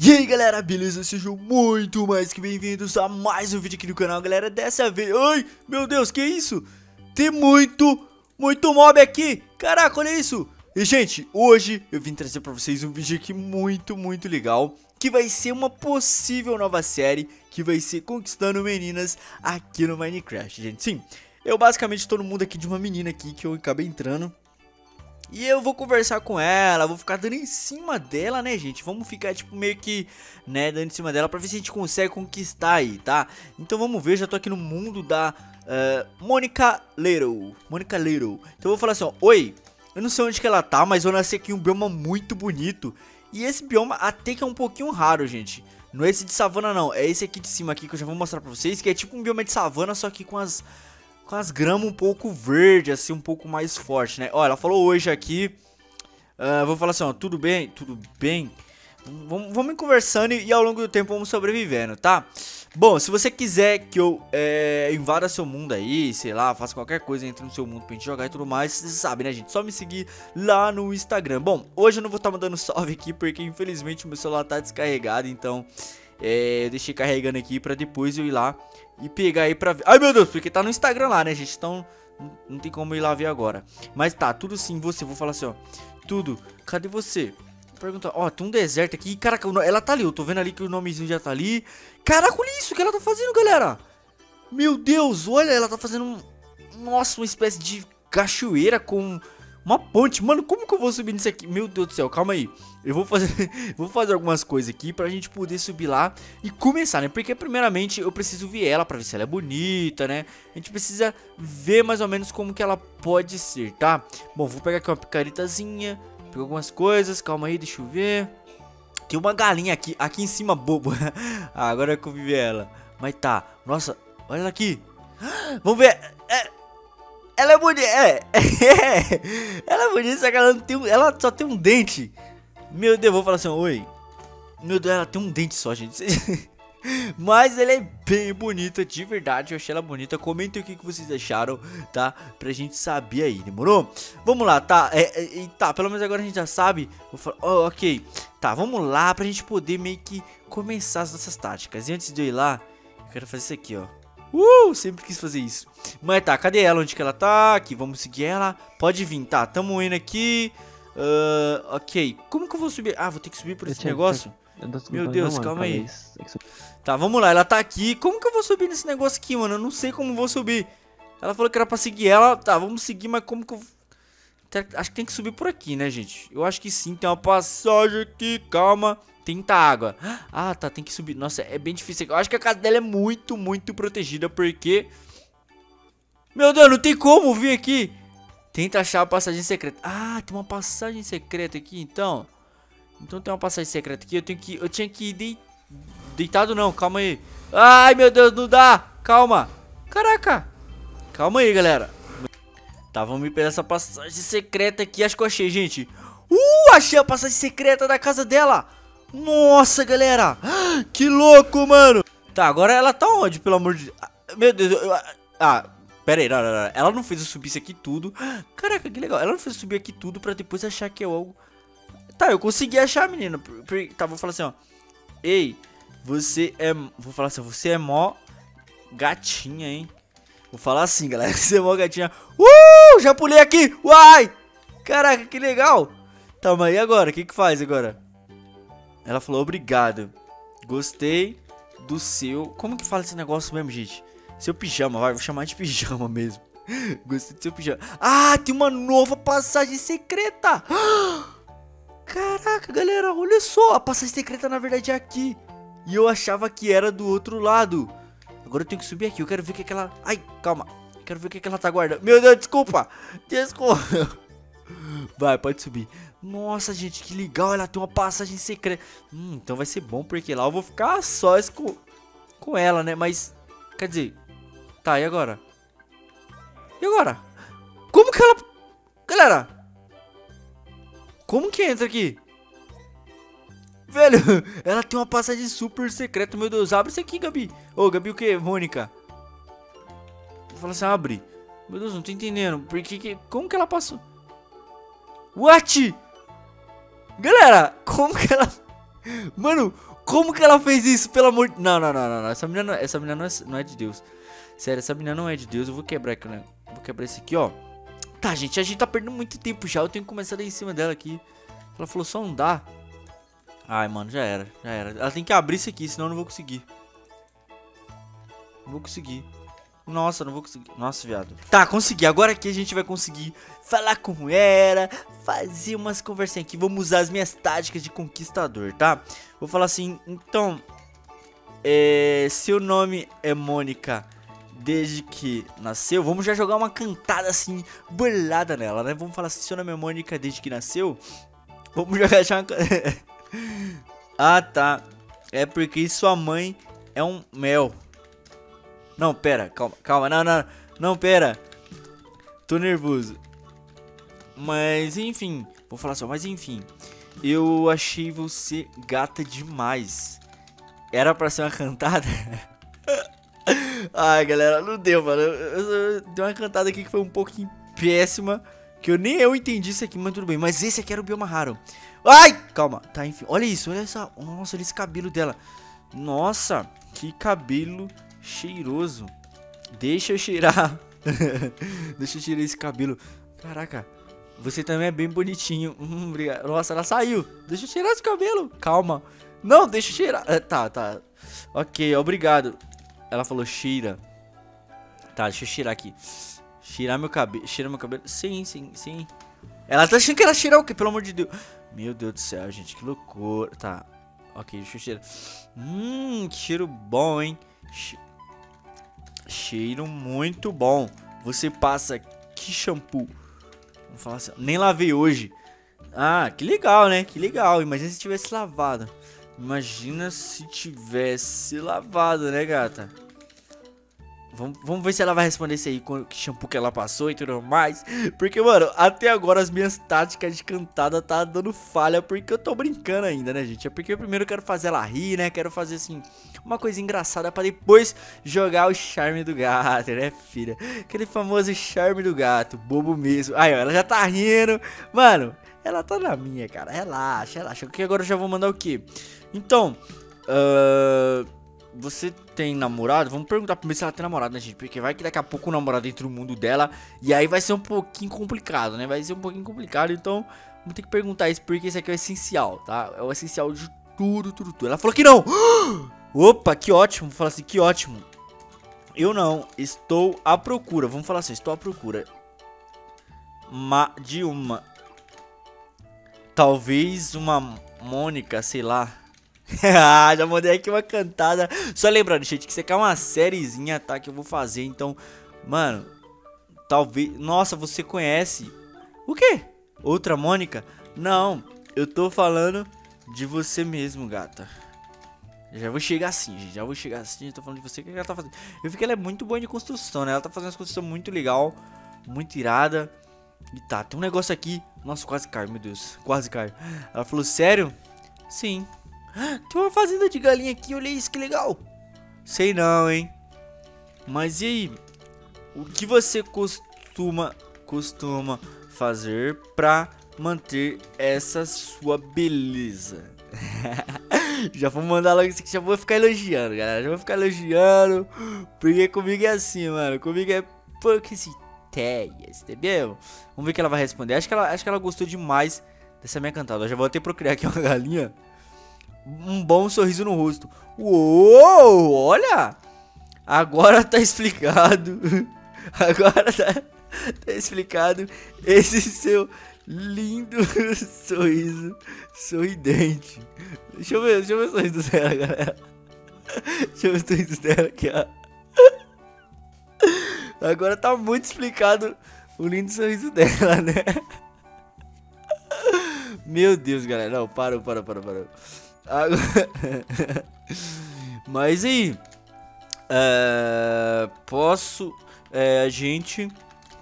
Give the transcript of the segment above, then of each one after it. E aí galera, beleza? Sejam muito mais que bem-vindos a mais um vídeo aqui no canal, galera. Dessa vez... Ai, meu Deus, que isso? Tem muito mob aqui. Caraca, olha isso. E gente, hoje eu vim trazer pra vocês um vídeo aqui muito legal, que vai ser uma possível nova série que vai ser conquistando meninas aqui no Minecraft, gente. Sim, eu basicamente tô no mundo aqui de uma menina aqui que eu acabei entrando, e eu vou conversar com ela, vou ficar dando em cima dela, né, gente? Vamos ficar, tipo, meio que, né, dando em cima dela pra ver se a gente consegue conquistar aí, tá? Então vamos ver, já tô aqui no mundo da Mônica Leiro. Então eu vou falar assim, ó, oi, eu não sei onde que ela tá, mas eu nasci aqui em um bioma muito bonito. E esse bioma até que é um pouquinho raro, gente. Não é esse de savana, não, é esse aqui de cima aqui que eu já vou mostrar pra vocês, que é tipo um bioma de savana, só que com as... gramas um pouco verde, assim, um pouco mais forte, né? Ó, ela falou hoje aqui. Vou falar assim, ó, tudo bem? Tudo bem? Vamos conversando e ao longo do tempo vamos sobrevivendo, tá? Bom, se você quiser que eu invada seu mundo aí, sei lá, faça qualquer coisa, entre no seu mundo pra gente jogar e tudo mais, você sabe, né, gente? Só me seguir lá no Instagram. Bom, hoje eu não vou estar mandando salve aqui porque, infelizmente, o meu celular tá descarregado, então... eu deixei carregando aqui pra depois eu ir lá e pegar aí pra ver. Ai meu Deus, porque tá no Instagram lá, né, gente? Então não tem como eu ir lá ver agora. Mas tá, tudo sim, você, vou falar assim, ó, tudo, cadê você? Perguntar, ó, tem um deserto aqui, caraca, ela tá ali, eu tô vendo ali que o nomezinho já tá ali. Caraca, olha isso que ela tá fazendo, galera. Meu Deus, olha, ela tá fazendo nossa, uma espécie de cachoeira com... uma ponte, mano, como que eu vou subir nisso aqui? Meu Deus do céu, calma aí. Eu vou fazer algumas coisas aqui pra gente poder subir lá e começar, né? Porque primeiramente eu preciso ver ela pra ver se ela é bonita, né? A gente precisa ver mais ou menos como que ela pode ser, tá? Bom, vou pegar aqui uma picaretazinha, pegar algumas coisas, calma aí, deixa eu ver. Tem uma galinha aqui, aqui em cima, bobo. Ah, agora é que eu vi ela. Mas tá, nossa, olha ela aqui. Vamos ver... Ela é bonita, ela é bonita, só que ela, não tem um, ela só tem um dente. Meu Deus, vou falar assim, oi. Meu Deus, ela tem um dente só, gente. Mas ela é bem bonita, de verdade, eu achei ela bonita. Comentem o que vocês acharam, tá? Pra gente saber aí, demorou? Vamos lá, tá? Tá, pelo menos agora a gente já sabe. Vou falar, oh, ok, tá, vamos lá pra gente poder meio que começar as nossas táticas. E antes de eu ir lá, eu quero fazer isso aqui, ó. Sempre quis fazer isso. Mas tá, cadê ela? Onde que ela tá? Aqui, vamos seguir ela. Pode vir, tá, tamo indo aqui. Ok, como que eu vou subir? Ah, vou ter que subir por esse negócio? Meu Deus, calma aí. Tá, vamos lá, ela tá aqui. Como que eu vou subir nesse negócio aqui, mano? Eu não sei como vou subir. Ela falou que era pra seguir ela. Tá, vamos seguir, mas como que eu... Acho que tem que subir por aqui, né, gente? Eu acho que sim, tem uma passagem aqui, calma. Tenta água. Ah, tá, tem que subir. Nossa, é bem difícil. Eu acho que a casa dela é muito protegida, porque... Meu Deus, não tem como vir aqui. Tenta achar a passagem secreta. Ah, tem uma passagem secreta aqui, então. Então tem uma passagem secreta aqui. Eu tinha que ir deitado, não. Calma aí. Ai, meu Deus, não dá. Calma. Caraca. Calma aí, galera. Tá, vamos me pegar essa passagem secreta aqui. Acho que eu achei, gente. Achei a passagem secreta da casa dela. Nossa, galera, que louco, mano. Tá, agora ela tá onde, pelo amor de Deus? Meu Deus, pera aí, não. Ela não fez eu subir isso aqui tudo. Caraca, que legal, ela não fez eu subir aqui tudo pra depois achar que é algo. Tá, eu consegui achar a menina. Tá, vou falar assim, ó. Ei, você é... Vou falar assim, você é mó gatinha, hein. Vou falar assim, galera, você é mó gatinha. Já pulei aqui, uai. Caraca, que legal. Tá, mas e agora, o que que faz agora? Ela falou, obrigado, gostei do seu... Como que fala esse negócio mesmo, gente? Seu pijama, vai, vou chamar de pijama mesmo. Gostei do seu pijama. Ah, tem uma nova passagem secreta. Caraca, galera, olha só. A passagem secreta, na verdade, é aqui. E eu achava que era do outro lado. Agora eu tenho que subir aqui, eu quero ver o que é que ela... Ai, calma, eu quero ver o que é que ela tá guardando. Meu Deus, desculpa. Desculpa. Vai, pode subir. Nossa, gente, que legal, ela tem uma passagem secreta. Então vai ser bom, porque lá eu vou ficar só com ela, né? Mas, quer dizer, tá, e agora? E agora? Como que ela... Galera, como que entra aqui? Velho, ela tem uma passagem super secreta. Meu Deus, abre isso aqui, Gabi. Ô, Gabi o que, Mônica? Vou falar assim, abre. Meu Deus, não tô entendendo, como que ela passou? What? Galera, como que ela... Mano, como que ela fez isso? Pelo amor de... Não, não, não, não, não. Essa menina não é de Deus. Sério, essa menina não é de Deus. Eu vou quebrar aqui, né? Vou quebrar esse aqui, ó. Tá, gente, a gente tá perdendo muito tempo já. Eu tenho que começar a dar em cima dela aqui. Ela falou, só não dá. Ai, mano, já era, já era. Ela tem que abrir isso aqui, senão eu não vou conseguir. Não vou conseguir. Nossa, não vou conseguir. Nossa, viado. Tá, consegui. Agora aqui a gente vai conseguir falar com ela, fazer umas conversinhas aqui. Vamos usar as minhas táticas de conquistador, tá? Vou falar assim, então... seu nome é Mônica... desde que nasceu, vamos já jogar uma cantada assim, bolada nela, né? Vamos falar assim, seu nome é Mônica desde que nasceu? Vamos jogar já uma... Ah, tá. É porque sua mãe é um mel. Não, pera, calma, calma, não, não, não, pera. Tô nervoso. Mas, enfim, vou falar só, mas enfim. Eu achei você gata demais. Era pra ser uma cantada? Ai, galera, não deu, mano. Eu dei uma cantada aqui que foi um pouquinho péssima, que eu nem eu entendi isso aqui, mas tudo bem. Mas esse aqui era o bioma raro. Ai, calma, tá, enfim. Olha isso, olha essa, nossa, olha esse cabelo dela. Nossa, que cabelo cheiroso. Deixa eu cheirar. Deixa eu cheirar esse cabelo. Caraca, você também é bem bonitinho. Obrigado. Nossa, ela saiu. Deixa eu cheirar esse cabelo. Calma. Não, deixa eu cheirar. Tá, tá. Ok, obrigado. Ela falou, cheira. Tá, deixa eu cheirar aqui. Cheirar meu cabelo. Cheira meu cabelo. Sim, sim, sim. Ela tá achando que era cheirar o quê? Pelo amor de Deus. Meu Deus do céu, gente. Que loucura. Tá. Ok, deixa eu cheirar. Que cheiro bom, hein? Cheiro muito bom. Você passa que shampoo? Vamos falar assim. Nem lavei hoje. Ah, que legal, né? Que legal. Imagina se tivesse lavado. Imagina se tivesse lavado, né, gata? Vamos ver se ela vai responder isso aí, com que shampoo que ela passou e tudo mais. Porque, mano, até agora as minhas táticas de cantada tá dando falha, porque eu tô brincando ainda, né, gente? É porque eu primeiro quero fazer ela rir, né? Quero fazer, assim, uma coisa engraçada pra depois jogar o charme do gato, né, filha? Aquele famoso charme do gato, bobo mesmo. Aí, ó, ela já tá rindo. Mano, ela tá na minha, cara. Relaxa, relaxa. Porque agora eu já vou mandar o quê? Então, você tem namorado? Vamos perguntar primeiro se ela tem namorado, né, gente? Porque vai que daqui a pouco o namorado entra no mundo dela. E aí vai ser um pouquinho complicado, né? Vai ser um pouquinho complicado. Então, vamos ter que perguntar isso. Porque isso aqui é o essencial, tá? É o essencial de tudo, tudo, tudo. Ela falou que não. Opa, que ótimo. Vou falar assim, que ótimo. Eu não estou à procura. Vamos falar assim, estou à procura de uma... talvez uma Mônica, sei lá. Ah, já mandei aqui uma cantada. Só lembrando, gente, que isso aqui é uma sériezinha, tá? Que eu vou fazer, então... Mano, talvez... Nossa, você conhece... O quê? Outra Mônica? Não, eu tô falando de você mesmo, gata. Já vou chegar assim, gente. Já vou chegar assim, eu tô falando de você. O que ela tá fazendo? Eu vi que ela é muito boa de construção, né? Ela tá fazendo uma construção muito legal, muito irada. E tá, tem um negócio aqui. Nossa, quase caiu, meu Deus. Quase caiu. Ela falou, sério? Sim. Tem uma fazenda de galinha aqui, olha isso, que legal. Sei não, hein. Mas e aí? O que você costuma fazer pra manter essa sua beleza? Já vou mandar logo isso aqui, já vou ficar elogiando, galera. Já vou ficar elogiando. Porque comigo é assim, mano. Comigo é porque assim... entendeu? Vamos ver o que ela vai responder. Acho que ela gostou demais dessa minha cantada. Eu já vou até procriar aqui uma galinha. Um bom sorriso no rosto. Uou, olha! Agora tá explicado. Agora tá explicado esse seu lindo sorriso sorridente. Deixa eu ver o sorriso dela, galera. Deixa eu ver o sorriso dela aqui, ó. Agora tá muito explicado o lindo sorriso dela, né? Meu Deus, galera. Não, parou. Agora... Mas aí... posso... A gente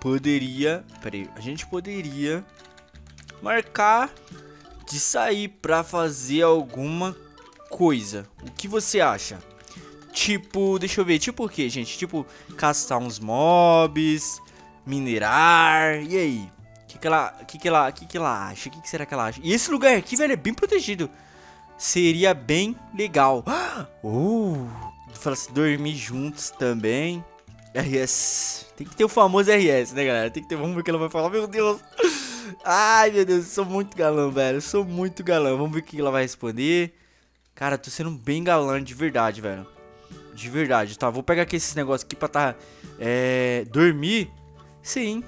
poderia... marcar de sair pra fazer alguma coisa. O que você acha? Tipo, deixa eu ver, tipo o que, gente? Tipo, caçar uns mobs, minerar, e aí? O que ela acha? O que será que ela acha? E esse lugar aqui, velho, é bem protegido. seria bem legal. Dormir juntos também. RS. Tem que ter o famoso RS, né, galera? Tem que ter. Vamos ver o que ela vai falar. Meu Deus. Ai, meu Deus. Eu sou muito galã, velho. Eu sou muito galã. Vamos ver o que ela vai responder. Cara, tô sendo bem galã de verdade, velho. De verdade, tá? Vou pegar aqui esses negócios aqui pra tá... dormir? Sim.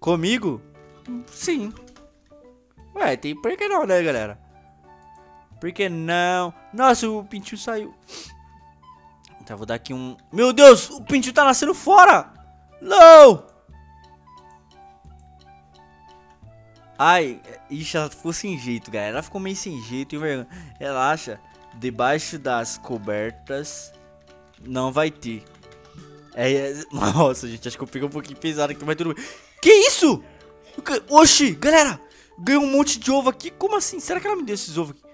Comigo? Sim. Ué, tem por que não, né, galera? Por que não? Nossa, o pintinho saiu. Tá, vou dar aqui um... Meu Deus, o pintinho tá nascendo fora! Não! Ai, ixi, ela ficou sem jeito, galera. Ela ficou meio sem jeito, hein, vergonha. Relaxa. Debaixo das cobertas não vai ter. Nossa, gente, acho que eu peguei um pouquinho pesado aqui, mas tudo bem. Que isso? Oxi, galera, ganhei um monte de ovo aqui. Como assim? Será que ela me deu esses ovos aqui?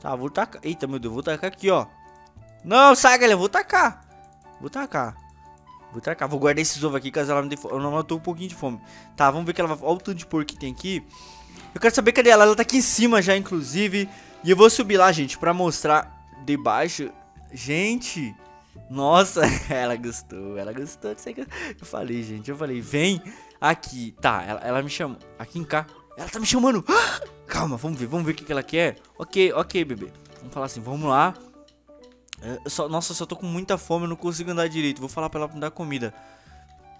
Tá, vou tacar. Eita, meu Deus, vou tacar aqui, ó. Não, sai, galera, vou tacar. Vou tacar. Vou tacar, vou guardar esses ovos aqui, caso ela me dê fome. Eu tô um pouquinho de fome. Tá, vamos ver que ela vai... Olha o tanto de porco que tem aqui. Eu quero saber cadê ela. Ela tá aqui em cima já, inclusive. E eu vou subir lá, gente, pra mostrar debaixo. Gente, nossa, ela gostou disso aí. Eu falei, gente, eu falei, vem aqui. Tá, ela me chamou, aqui em cá. Ela tá me chamando. Ah, calma, vamos ver o que ela quer. Ok, ok, bebê. Vamos falar assim, vamos lá. Nossa, eu só tô com muita fome, eu não consigo andar direito. Vou falar pra ela me dar comida.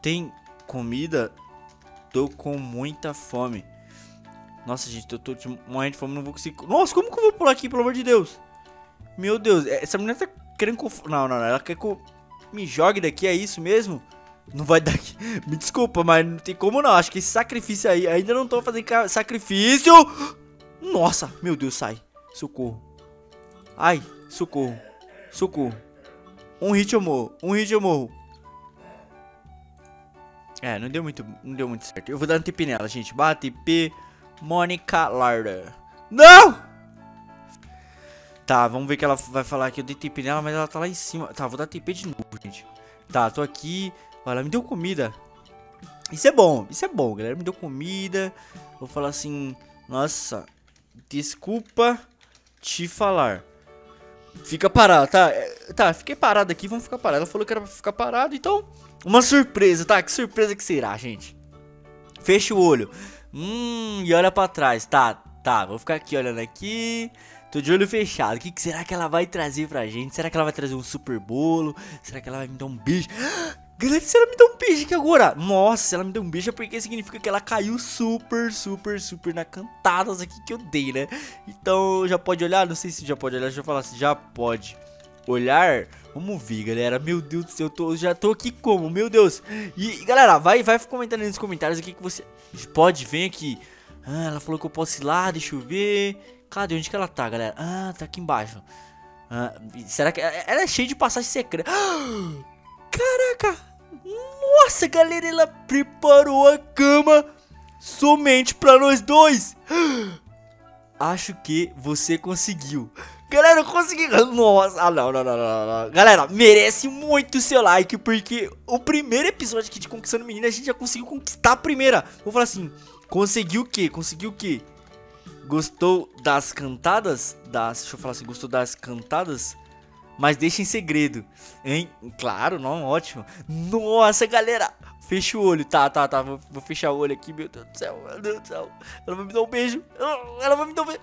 Tem comida? Tô com muita fome. Nossa, gente, eu tô morrendo de fome, não vou conseguir... Nossa, como que eu vou pular aqui, pelo amor de Deus? Meu Deus, essa menina tá querendo... Não, não, não, ela quer que eu me jogue daqui, é isso mesmo? Não vai dar... Me desculpa, mas não tem como não, acho que esse sacrifício aí... Ainda não tô fazendo sacrifício! Nossa, meu Deus, sai. Socorro. Ai, socorro. Socorro. Um hit eu morro, um hit eu morro. É, não deu muito certo. Eu vou dar um TP nela, gente. Bate TP... Mônica Leiro. Não! Tá, vamos ver que ela vai falar que eu dei TP nela, mas ela tá lá em cima. Tá, vou dar TP de novo, gente. Tá, tô aqui. Olha, ela me deu comida. Isso é bom, galera. Me deu comida. Vou falar assim, nossa, desculpa te falar. Fica parado, tá? Tá, fiquei parado aqui, vamos ficar parado. Ela falou que era pra ficar parado, então... Uma surpresa, tá? Que surpresa que será, gente? Fecha o olho. E olha pra trás. Tá, tá, vou ficar aqui olhando aqui. Tô de olho fechado. O que será que ela vai trazer pra gente? Será que ela vai trazer um super bolo? Será que ela vai me dar um beijo? Galera, se ela me dá um beijo aqui agora. Nossa, se ela me deu um beijo é porque significa que ela caiu super na cantadas aqui que eu dei, né? Então, já pode olhar? Não sei se já pode olhar. Deixa eu falar assim, já pode olhar. Vamos ver, galera. Meu Deus do céu, eu já tô aqui como? Meu Deus. E, galera, vai comentando aí nos comentários o que que você... Pode, vem aqui. Ah, ela falou que eu posso ir lá, deixa eu ver. Cadê? Onde que ela tá, galera? Ah, tá aqui embaixo. Ah, será que... Ela é cheia de passagem secreta. Ah, caraca. Nossa, galera, ela preparou a cama somente pra nós dois. Ah, acho que você conseguiu. Galera, eu consegui... Nossa, ah, não. Galera, merece muito o seu like, porque o primeiro episódio aqui de Conquistando Menina, a gente já conseguiu conquistar a primeira. Vou falar assim, conseguiu o quê? Conseguiu o quê? Gostou das cantadas? Deixa eu falar assim, gostou das cantadas? Mas deixa em segredo, hein? Claro, não, ótimo. Nossa, galera, fecha o olho. Tá, vou fechar o olho aqui, meu Deus do céu, meu Deus do céu. Ela vai me dar um beijo, ela vai me dar um beijo.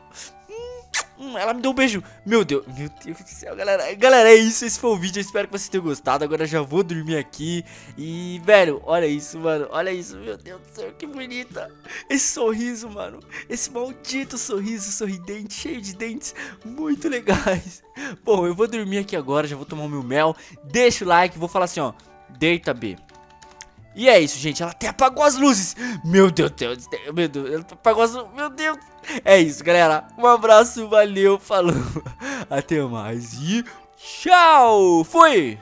Ela me deu um beijo. Meu Deus do céu, galera. Galera, é isso. Esse foi o vídeo. Eu espero que vocês tenham gostado. Agora eu já vou dormir aqui. E, velho, olha isso, mano. Olha isso, meu Deus do céu. Que bonita. Esse sorriso, mano. Esse maldito sorriso sorridente, cheio de dentes muito legais. Bom, eu vou dormir aqui agora. Já vou tomar o meu mel. Deixa o like. Vou falar assim, ó. Deita, B. E é isso, gente. Ela até apagou as luzes. Meu Deus do céu. Meu Deus. Ela apagou as luzes. Meu Deus. É isso, galera. Um abraço. Valeu. Falou. Até mais. E tchau. Fui.